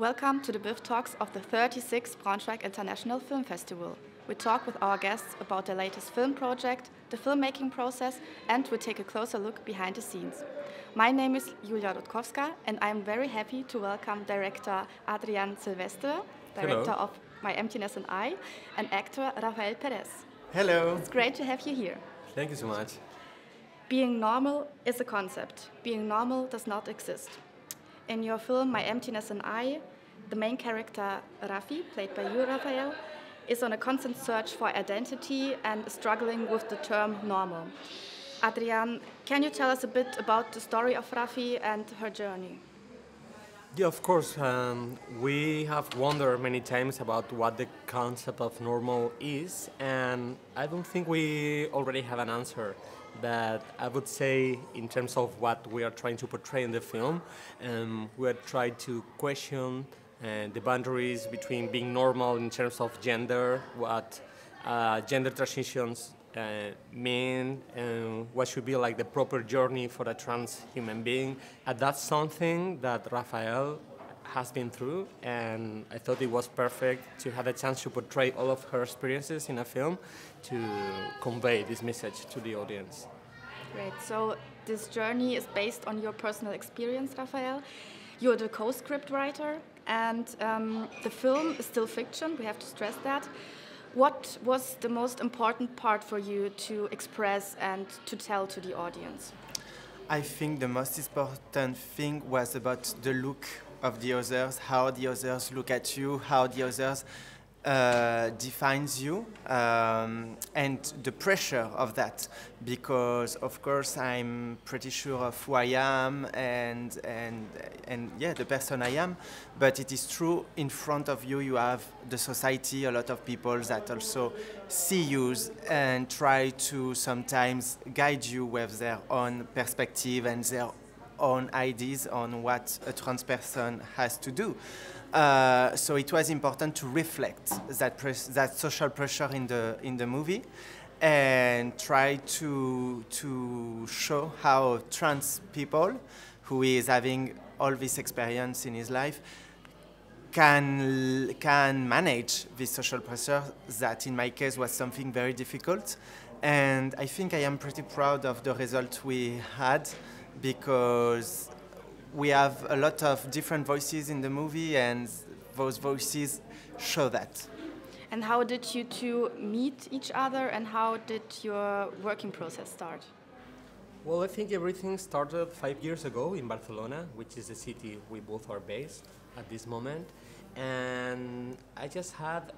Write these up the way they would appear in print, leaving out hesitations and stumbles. Welcome to the BIFF Talks of the 36th Braunschweig International Film Festival. We talk with our guests about their latest film project, the filmmaking process, and we take a closer look behind the scenes. My name is Julia Rutkowska, and I'm very happy to welcome director Adrian Silvestre, director of My Emptiness and I, and actor Rafael Perez. Hello. It's great to have you here. Thank you so much. Being normal is a concept. Being normal does not exist. In your film, My Emptiness and I, the main character, Rafi, played by you, Raphaëlle, is on a constant search for identity and struggling with the term normal. Adrian, can you tell us a bit about the story of Rafi and her journey? Yeah, of course. We have wondered many times about what the concept of normal is, and I don't think we already have an answer. But I would say, in terms of what we are trying to portray in the film, we are trying to question the boundaries between being normal in terms of gender, what gender transitions mean, and what should be like the proper journey for a trans human being. And that's something that Rafael has been through, and I thought it was perfect to have a chance to portray all of her experiences in a film to convey this message to the audience. Great, so this journey is based on your personal experience, Rafael. You're the co-script writer, and the film is still fiction, we have to stress that. What was the most important part for you to express and to tell to the audience? I think the most important thing was about the look of the others, how the others look at you, how the others defines you, and the pressure of that, because of course I'm pretty sure of who I am and yeah, the person I am, but it is true in front of you, you have the society, a lot of people that also see you and try to sometimes guide you with their own perspective and their own ideas on what a trans person has to do. So it was important to reflect that social pressure in the movie, and try to show how trans people, who is having all this experience in his life, can manage this social pressure that, in my case, was something very difficult. And I think I am pretty proud of the result we had, because we have a lot of different voices in the movie, and those voices show that. And how did you two meet each other, and how did your working process start? Well, I think everything started 5 years ago in Barcelona, which is the city we both are based at this moment. And I just had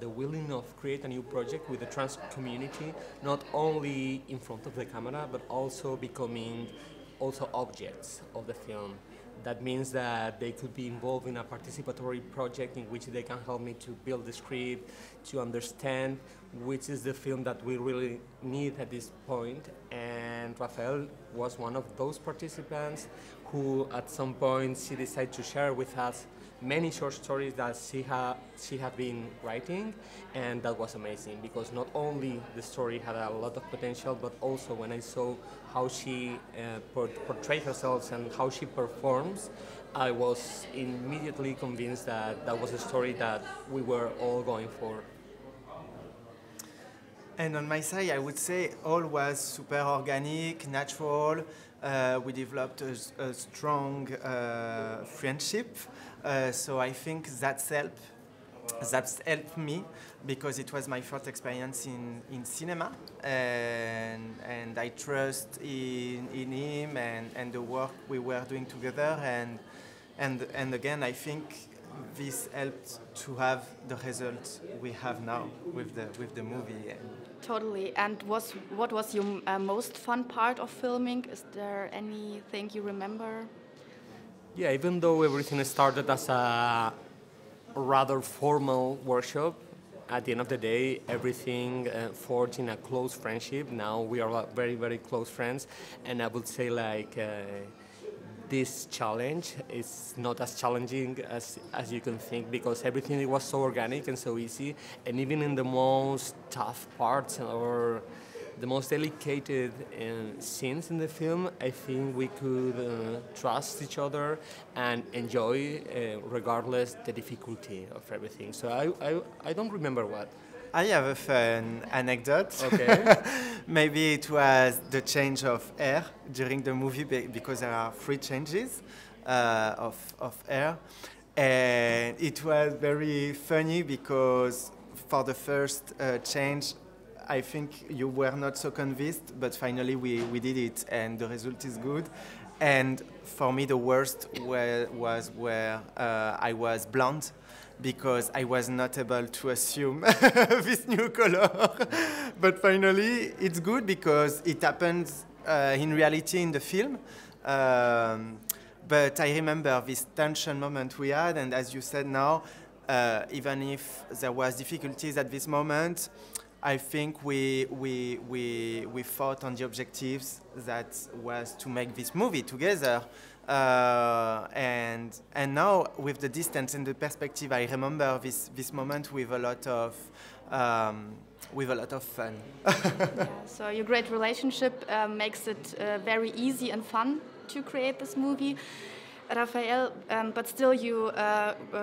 the willing of create a new project with the trans community, not only in front of the camera, but also becoming objects of the film. That means that they could be involved in a participatory project in which they can help me to build the script, to understand which is the film that we really need at this point. And Rafael was one of those participants who, at some point, she decided to share with us many short stories that she had been writing, and that was amazing, because not only the story had a lot of potential, but also when I saw how she portrayed herself and how she performs, I was immediately convinced that that was a story that we were all going for. And on my side, I would say all was super organic, natural. We developed a strong friendship. So I think that's helped me, because it was my first experience in cinema, and I trust in him and the work we were doing together, and again, I think this helped to have the results we have now with the movie. Totally. And what was your most fun part of filming? Is there anything you remember? Yeah, even though everything started as a rather formal workshop, at the end of the day, everything forged in a close friendship. Now we are very, very close friends, and I would say, like, this challenge is not as challenging as you can think, because everything was so organic and so easy, and even in the most tough parts or the most delicate scenes in the film, I think we could trust each other and enjoy, regardless the difficulty of everything. So I don't remember what. I have a fun anecdote. Okay. Maybe it was the change of air during the movie, because there are 3 changes of air. And it was very funny because for the first change, I think you were not so convinced, but finally we did it and the result is good. And for me the worst was where I was blonde, because I was not able to assume this new color. But finally it's good because it happens in reality in the film. But I remember this tension moment we had, and as you said now, even if there was difficulties at this moment, I think we fought on the objectives that was to make this movie together. And now, with the distance and the perspective, I remember this moment with a lot of fun. Yeah, so your great relationship makes it very easy and fun to create this movie. Rafael, but still you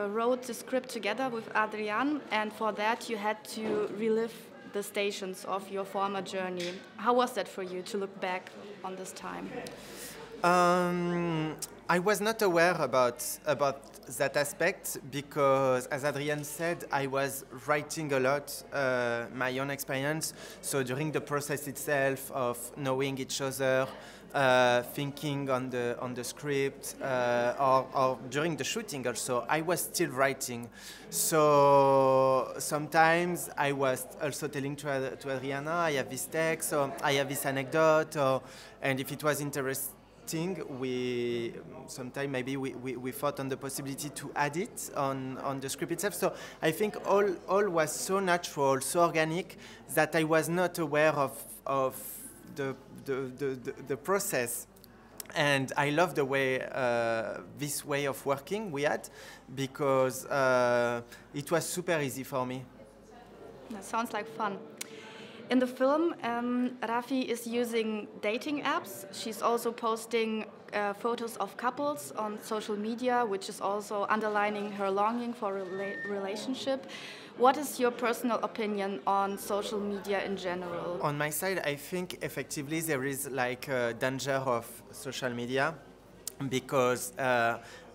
wrote the script together with Adrian, and for that you had to relive the stations of your former journey. How was that for you to look back on this time? I was not aware about that aspect because, as Adrian said, I was writing a lot my own experience. So during the process itself of knowing each other, thinking on the script, or during the shooting also, I was still writing. So sometimes I was also telling to Adriana, I have this text, or I have this anecdote, and if it was interesting, sometimes maybe we thought on the possibility to add it on the script itself. So I think all was so natural, so organic, that I was not aware of the process. And I love the way this way of working we had, because it was super easy for me. That sounds like fun. In the film, Rafi is using dating apps. She's also posting photos of couples on social media, which is also underlining her longing for a relationship. What is your personal opinion on social media in general? On my side, I think effectively there is like a danger of social media, because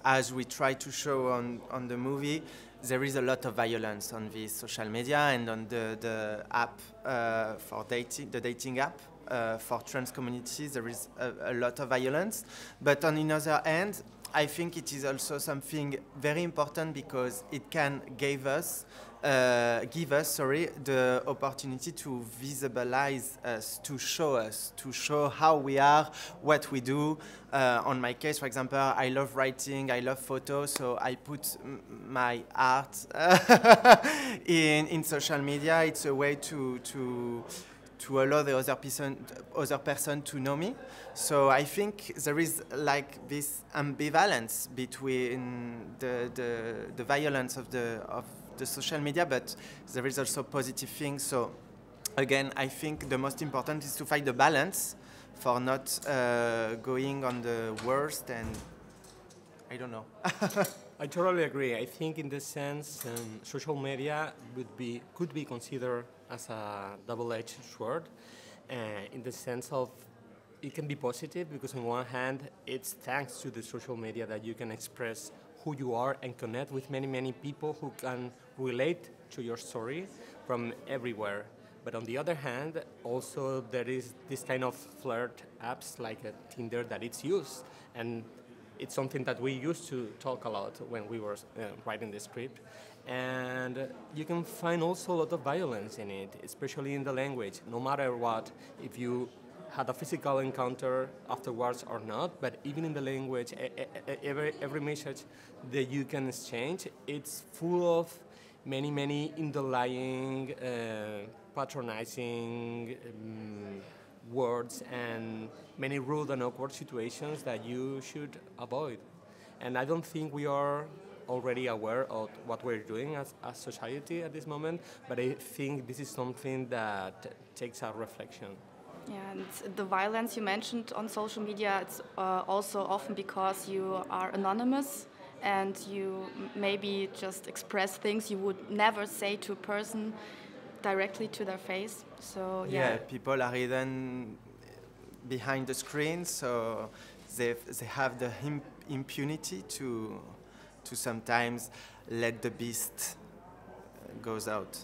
as we try to show on the movie, there is a lot of violence on the social media and on the app for dating, the dating app. For trans communities, there is a lot of violence. But on the other hand, I think it is also something very important, because it can give us the opportunity to visibilize us, to show how we are, what we do. On my case, for example, I love writing, I love photos, so I put my art in social media. It's a way to allow the other person to know me. So I think there is like this ambivalence between the violence of the social media, but there is also positive things. So again, I think the most important is to find the balance for not going on the worst, and I don't know. I totally agree. I think in this sense, social media could be considered as a double-edged sword, in the sense of it can be positive, because on one hand, it's thanks to the social media that you can express who you are and connect with many, many people who can relate to your story from everywhere. But on the other hand, also there is this kind of flirt apps like Tinder that it's used, and it's something that we used to talk a lot when we were writing the script. And you can find also a lot of violence in it, especially in the language, no matter what, if you had a physical encounter afterwards or not, but even in the language, every message that you can exchange, it's full of many, many underlying, patronizing words and many rude and awkward situations that you should avoid. And I don't think we are already aware of what we're doing as society at this moment, but I think this is something that takes our reflection. Yeah, and the violence you mentioned on social media, it's also often because you are anonymous and you maybe just express things you would never say to a person directly to their face. So yeah, people are hidden behind the screen, so they have the impunity to sometimes let the beast goes out.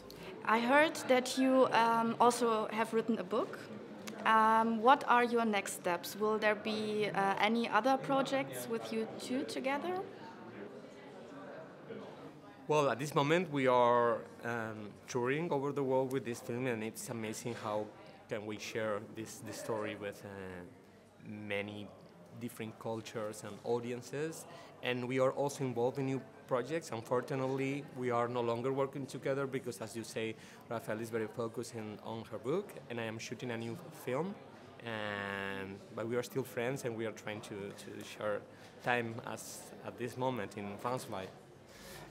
I heard that you also have written a book. What are your next steps? Will there be any other projects with you two together? Well, at this moment we are touring over the world with this film, and it's amazing how can we share this story with many different cultures and audiences. And we are also involved in new projects. Unfortunately, we are no longer working together because, as you say, Raphaëlle is very focused on her book, and I am shooting a new film. But we are still friends, and we are trying to share time at this moment in Braunschweig.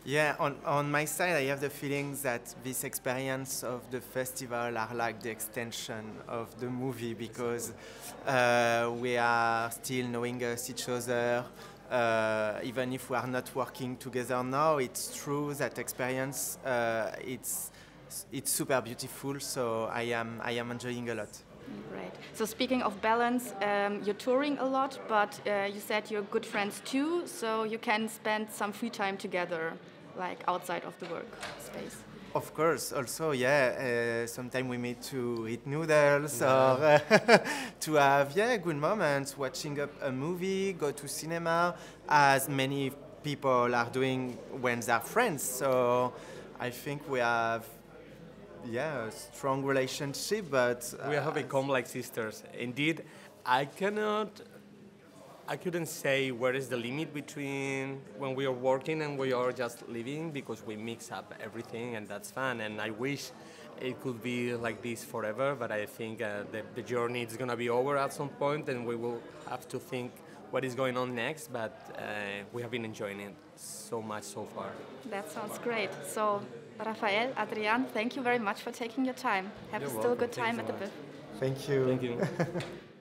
Yeah, on my side, I have the feeling that this experience of the festival are like the extension of the movie, because we are still knowing each other. Even if we are not working together now, it's true that experience, it's super beautiful, so I am enjoying a lot. Right. So speaking of balance, you're touring a lot, but you said you're good friends too, so you can spend some free time together, like outside of the work space. Of course, also, yeah, sometimes we meet to eat noodles, yeah, or to have, yeah, good moments, watching a movie, go to cinema, as many people are doing when they're friends. So I think we have, yeah, a strong relationship, but we have become like sisters. Indeed, I couldn't say where is the limit between when we are working and we are just living, because we mix up everything, and that's fun. And I wish it could be like this forever, but I think the journey is gonna be over at some point, and we will have to think what is going on next, but we have been enjoying it so much so far. That sounds great. So, Rafael, Adrian, thank you very much for taking your time. Have a still good time at the booth. Thank you. Thank you.